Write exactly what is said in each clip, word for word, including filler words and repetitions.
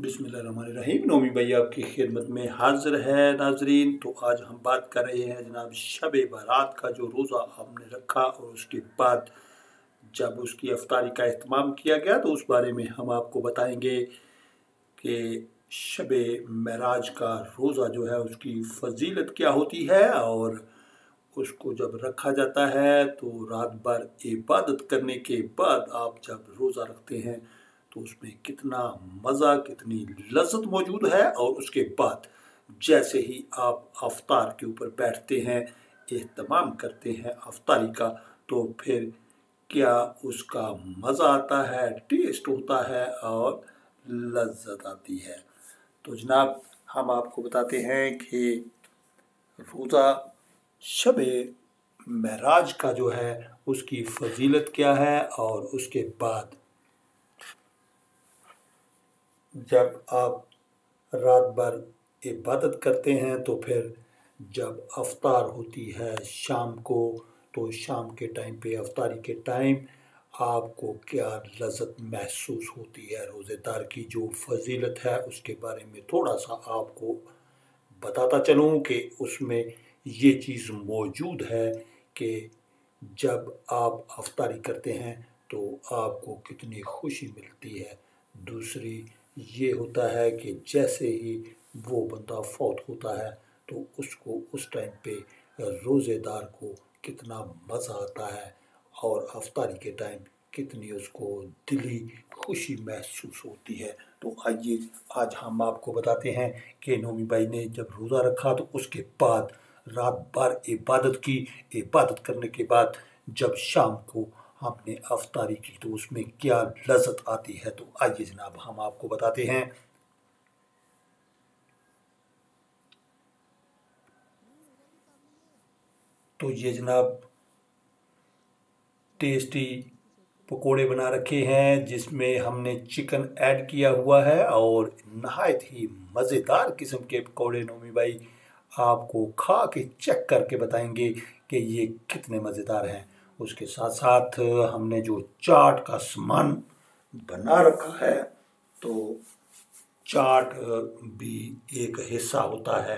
बिस्मिल्लाहिर्रहमानिर्रहीम। नोमी भाई आपकी खिदमत में हाजिर है नाजरीन। तो आज हम बात कर रहे हैं जनाब शब ए बारात का, जो रोज़ा आपने रखा और उसके बाद जब उसकी अफ्तारी का अहतमाम किया गया, तो उस बारे में हम आपको बताएंगे कि शब ए मेराज का रोज़ा जो है उसकी फजीलत क्या होती है, और उसको जब रखा जाता है तो रात भर इबादत करने के बाद आप जब रोज़ा रखते हैं तो उसमें कितना मज़ा, कितनी लज्जत मौजूद है। और उसके बाद जैसे ही आप अफ्तार के ऊपर बैठते हैं, एहतमाम करते हैं अफ्तारी का, तो फिर क्या उसका मज़ा आता है, टेस्ट होता है और लज्जत आती है। तो जनाब हम आपको बताते हैं कि रोज़ा शब मेराज का जो है उसकी फजीलत क्या है, और उसके बाद जब आप रात भर इबादत करते हैं तो फिर जब अफ्तार होती है शाम को, तो शाम के टाइम पे, अफ्तारी के टाइम आपको क्या लज्जत महसूस होती है, रोज़ेदार की जो फजीलत है उसके बारे में थोड़ा सा आपको बताता चलूँ कि उसमें ये चीज़ मौजूद है कि जब आप अफ्तारी करते हैं तो आपको कितनी खुशी मिलती है। दूसरी ये होता है कि जैसे ही वो बंदा फौत होता है तो उसको उस टाइम पे रोज़ेदार को कितना मज़ा आता है, और अफ्तारी के टाइम कितनी उसको दिली खुशी महसूस होती है। तो आइए आज हम आपको बताते हैं कि नोमी भाई ने जब रोज़ा रखा तो उसके बाद रात भर इबादत की, इबादत करने के बाद जब शाम को आपने अफ्तारी की तो उसमें क्या लज्जत आती है। तो आइए जनाब हम आपको बताते हैं। तो ये जनाब टेस्टी पकोड़े बना रखे हैं जिसमें हमने चिकन ऐड किया हुआ है, और नहायत ही मज़ेदार किस्म के पकोड़े नोमी भाई आपको खा के चेक करके बताएंगे कि ये कितने मज़ेदार हैं। उसके साथ साथ हमने जो चाट का सामान बना रखा है, तो चाट भी एक हिस्सा होता है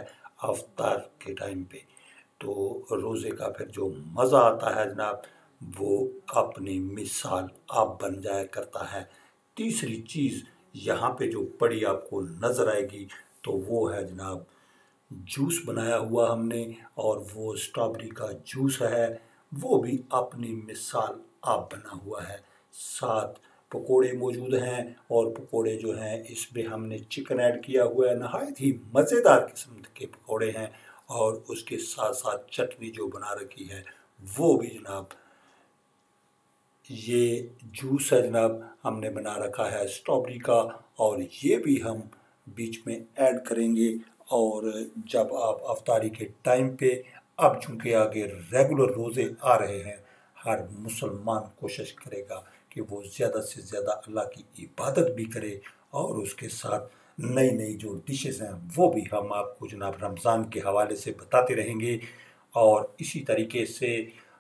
अफ्तार के टाइम पे, तो रोज़े का फिर जो मज़ा आता है जनाब वो अपनी मिसाल आप बन जाया करता है। तीसरी चीज़ यहाँ पे जो पड़ी आपको नज़र आएगी तो वो है जनाब जूस बनाया हुआ हमने, और वो स्ट्रॉबेरी का जूस है, वो भी अपनी मिसाल आप बना हुआ है। साथ पकोड़े मौजूद हैं, और पकोड़े जो हैं इसमें हमने चिकन ऐड किया हुआ है, नहायत ही मज़ेदार किस्म के पकोड़े हैं, और उसके साथ साथ चटनी जो बना रखी है वो भी जनाब ये जूस है जनाब हमने बना रखा है स्ट्रॉबेरी का, और ये भी हम बीच में ऐड करेंगे। और जब आप अफ्तारी के टाइम पे, अब चूँकि आगे रेगुलर रोज़े आ रहे हैं, हर मुसलमान कोशिश करेगा कि वो ज़्यादा से ज़्यादा अल्लाह की इबादत भी करे, और उसके साथ नई नई जो डिशेज़ हैं वो भी हम आपको जनाब रमज़ान के हवाले से बताते रहेंगे, और इसी तरीके से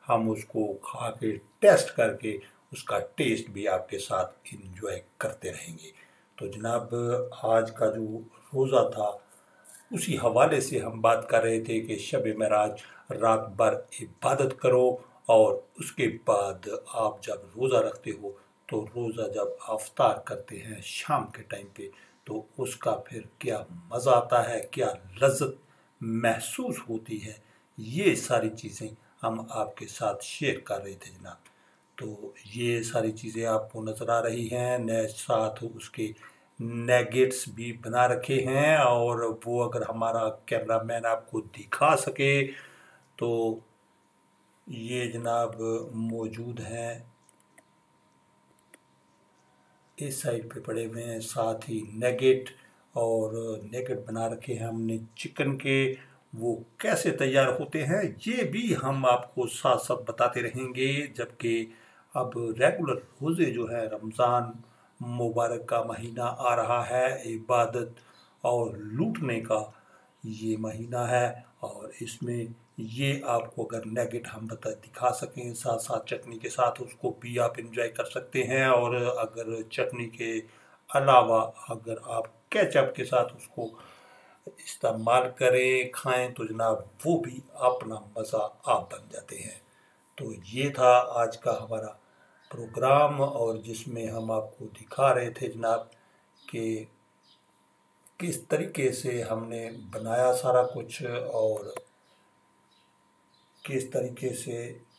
हम उसको खा के टेस्ट करके उसका टेस्ट भी आपके साथ एंजॉय करते रहेंगे। तो जनाब आज का जो रोज़ा था उसी हवाले से हम बात कर रहे थे कि शब मेराज रात भर इबादत करो, और उसके बाद आप जब रोज़ा रखते हो तो रोज़ा जब अफ्तार करते हैं शाम के टाइम पे, तो उसका फिर क्या मज़ा आता है, क्या लज्जत महसूस होती है, ये सारी चीज़ें हम आपके साथ शेयर कर रहे थे जनाब। तो ये सारी चीज़ें आपको नज़र आ रही हैं, न साथ उसके नेगेट्स भी बना रखे हैं, और वो अगर हमारा कैमरा मैन आपको दिखा सके तो ये जनाब मौजूद हैं, इस साइड पे पड़े हुए हैं। साथ ही नेगेट, और नेगेट बना रखे हैं हमने चिकन के, वो कैसे तैयार होते हैं ये भी हम आपको साथ साथ बताते रहेंगे। जबकि अब रेगुलर रोज़े जो है रमज़ान मुबारक का महीना आ रहा है, इबादत और लूटने का ये महीना है, और इसमें ये आपको अगर नेगेट हम बता दिखा सकें साथ साथ चटनी के साथ, उसको भी आप एंजॉय कर सकते हैं। और अगर चटनी के अलावा अगर आप केचप के साथ उसको इस्तेमाल करें खाएं तो जनाब वो भी अपना मज़ा आप बन जाते हैं। तो ये था आज का हमारा प्रोग्राम, और जिसमें हम आपको दिखा रहे थे जनाब कि किस तरीके से हमने बनाया सारा कुछ और किस तरीके से